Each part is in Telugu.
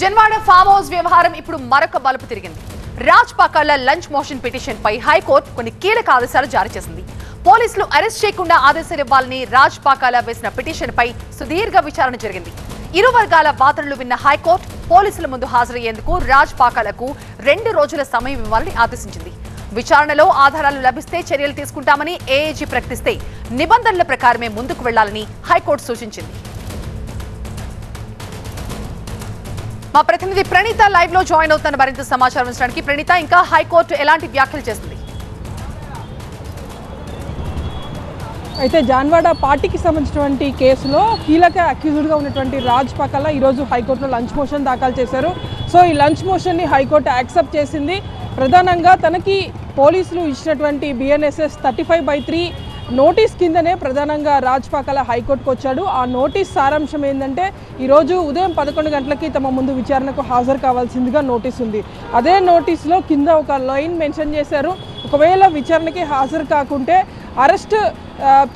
జన్వాడ ఫామ్ హౌస్ వ్యవహారం ఇప్పుడు మరొక బలుపు తిరిగింది. Raj Pakala lunch motion petition పై హైకోర్టు కొన్ని కీలక ఆదేశాలు జారీ చేసింది. పోలీసులు అరెస్ట్ చేయకుండా ఆదేశాలు ఇవ్వాలని రాజ్ పాకాల వేసిన పిటిషన్ పై సుదీర్ఘ విచారణ జరిగింది. ఇరు వర్గాల వాదనలు విన్న హైకోర్టు పోలీసుల ముందు హాజరయ్యేందుకు రాజ్ పాకాలకు 2 రోజుల సమయం ఇవ్వాలని ఆదేశించింది. విచారణలో ఆధారాలు లభిస్తే చర్యలు తీసుకుంటామని ఏఏజీ ప్రకటిస్తే నిబంధనల ప్రకారమే ముందుకు వెళ్లాలని హైకోర్టు సూచించింది. మా ప్రతినిధి ప్రణీత లైవ్ లో జాయిన్ అవుతున్న మరింత సమాచారం ఇవ్వడానికి. ప్రణీత, ఇంకా హైకోర్టు ఎలాంటి వ్యాఖ్యలు చేస్తుంది? అయితే జాన్వాడ పార్టీకి సంబంధించినటువంటి కేసులో కీలక అక్యూజ్డ్గా ఉన్నటువంటి రాజ్ పాకాల ఈరోజు హైకోర్టులో లంచ్ మోషన్ దాఖలు చేశారు. సో ఈ లంచ్ మోషన్ని హైకోర్టు యాక్సెప్ట్ చేసింది. ప్రధానంగా తనకి పోలీసులు ఇచ్చినటువంటి బిఎన్ఎస్ఎస్ 35/3 నోటీస్ కిందనే ప్రధానంగా రాజ్ పాకాల హైకోర్టుకు వచ్చాడు. ఆ నోటీస్ సారాంశం ఏంటంటే ఈరోజు ఉదయం 11 గంటలకి తమ ముందు విచారణకు హాజరు కావాల్సిందిగా నోటీస్ ఉంది. అదే నోటీస్లో కింద ఒక లైన్ మెన్షన్ చేశారు, ఒకవేళ విచారణకి హాజరు కాకుంటే అరెస్ట్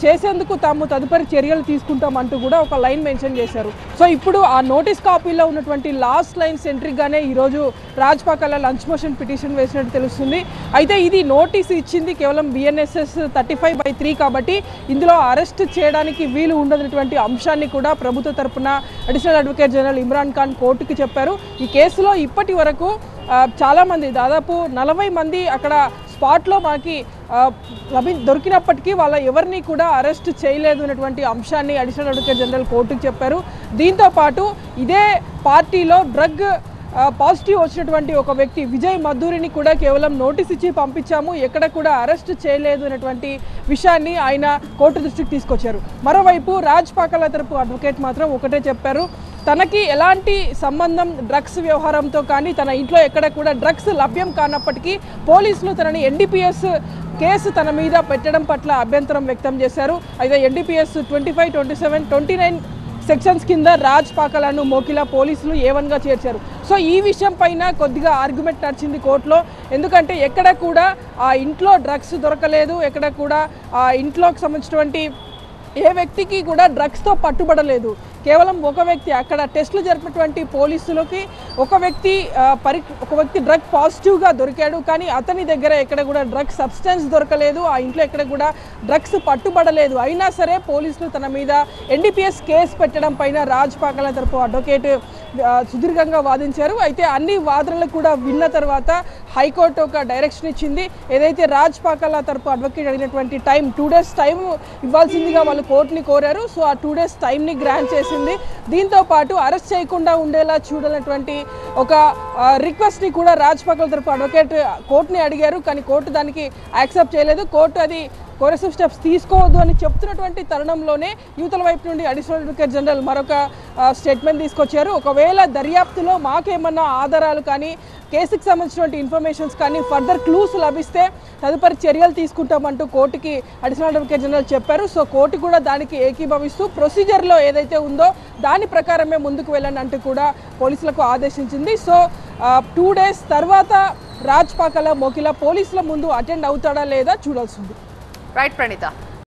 చేసేందుకు తాము తదుపరి చర్యలు తీసుకుంటామంటూ కూడా ఒక లైన్ మెన్షన్ చేశారు. సో ఇప్పుడు ఆ నోటీస్ కాపీలో ఉన్నటువంటి లాస్ట్ లైన్ సెంట్రిక్గానే ఈరోజు Raj Pakala lunch motion petition వేసినట్టు తెలుస్తుంది. అయితే ఇది నోటీస్ ఇచ్చింది కేవలం బిఎన్ఎస్ఎస్ 35/3 కాబట్టి ఇందులో అరెస్ట్ చేయడానికి వీలు ఉండనటువంటి అంశాన్ని కూడా ప్రభుత్వ తరఫున additional advocate general Imran Khan కోర్టుకి చెప్పారు. ఈ కేసులో ఇప్పటి వరకు చాలామంది, దాదాపు 40 మంది అక్కడ స్పాట్లో మనకి దొరికినప్పటికీ వాళ్ళ ఎవరిని కూడా అరెస్ట్ చేయలేదు అనేటువంటి అంశాన్ని అడిషనల్ అడ్వకేట్ జనరల్ కోర్టుకు చెప్పారు. దీంతోపాటు ఇదే పార్టీలో డ్రగ్ పాజిటివ్ వచ్చినటువంటి ఒక వ్యక్తి విజయ్ మధూరిని కూడా కేవలం నోటీస్ ఇచ్చి పంపించాము, ఎక్కడ కూడా అరెస్ట్ చేయలేదు అనేటువంటి విషయాన్ని ఆయన కోర్టు దృష్టికి తీసుకొచ్చారు. మరోవైపు రాజ్ పాకాల తరపు అడ్వకేట్ మాత్రం ఒకటే చెప్పారు, తనకి ఎలాంటి సంబంధం డ్రగ్స్ వ్యవహారంతో కానీ తన ఇంట్లో ఎక్కడ కూడా డ్రగ్స్ లభ్యం కానప్పటికీ పోలీసులు తనని ఎన్డీపీఎస్ కేసు తన మీద పెట్టడం పట్ల అభ్యంతరం వ్యక్తం చేశారు. అయితే ఎన్డీపీఎస్ 25, 27, 29 సెక్షన్స్ కింద రాజ్ పాకాలను మోకిలా పోలీసులు A1గా చేర్చారు. సో ఈ విషయం పైన కొద్దిగా ఆర్గ్యుమెంట్ నడిచింది కోర్టులో. ఎందుకంటే ఎక్కడ కూడా ఆ ఇంట్లో డ్రగ్స్ దొరకలేదు, ఎక్కడ కూడా ఆ ఇంట్లోకి సంబంధించినటువంటి ఏ వ్యక్తికి కూడా డ్రగ్స్తో పట్టుబడలేదు. కేవలం ఒక వ్యక్తి, అక్కడ టెస్టులు జరిపినటువంటి పోలీసులకి ఒక వ్యక్తి డ్రగ్ పాజిటివ్గా దొరికాడు, కానీ అతని దగ్గర ఎక్కడ కూడా డ్రగ్స్ సబ్స్టెన్స్ దొరకలేదు, ఆ ఇంట్లో ఎక్కడ కూడా డ్రగ్స్ పట్టుబడలేదు. అయినా సరే పోలీసులు తన మీద ఎన్డీపీఎస్ కేసు పెట్టడం పైన రాజ్ పాకాల తరపు అడ్వకేట్ సుదీర్ఘంగా వాదించారు. అయితే అన్ని వాదనలు కూడా విన్న తర్వాత హైకోర్టు ఒక డైరెక్షన్ ఇచ్చింది. ఏదైతే రాజ్ పాకాల తరపు అడ్వకేట్ అడిగినటువంటి టైం 2 డేస్ టైం ఇవ్వాల్సిందిగా వాళ్ళు కోర్టుని కోరారు. సో ఆ 2 డేస్ టైంని గ్రాంట్ చేసింది. దీంతో పాటు అరెస్ట్ చేయకుండా ఉండేలా చూడాలన్నటువంటి ఒక రిక్వెస్ట్ని కూడా రాజ్ పాకాల తరపు అడ్వకేట్ కోర్టుని అడిగారు, కానీ కోర్టు దానికి యాక్సెప్ట్ చేయలేదు. కోర్టు అది కోరెసివ్ స్టెప్స్ తీసుకోవద్దు అని చెప్తున్నటువంటి తరుణంలోనే యువతల వైపు నుండి అడిషనల్ అడ్వకేట్ జనరల్ మరొక స్టేట్మెంట్ తీసుకొచ్చారు. ఒకవేళ దర్యాప్తులో మాకేమన్నా ఆధారాలు కానీ కేసుకి సంబంధించినటువంటి ఇన్ఫర్మేషన్స్ కానీ ఫర్దర్ క్లూస్ లభిస్తే తదుపరి చర్యలు తీసుకుంటామంటూ కోర్టుకి అడిషనల్ అడ్వకేట్ జనరల్ చెప్పారు. సో కోర్టు కూడా దానికి ఏకీభవిస్తూ ప్రొసీజర్లో ఏదైతే ఉందో దాని ప్రకారమే ముందుకు వెళ్ళండి అంటూ కూడా పోలీసులకు ఆదేశించింది. సో 2 డేస్ తర్వాత రాజ్ పాకాల మోకిలా పోలీసుల ముందు అటెండ్ అవుతాడా లేదా చూడాల్సింది. Right, Pranita.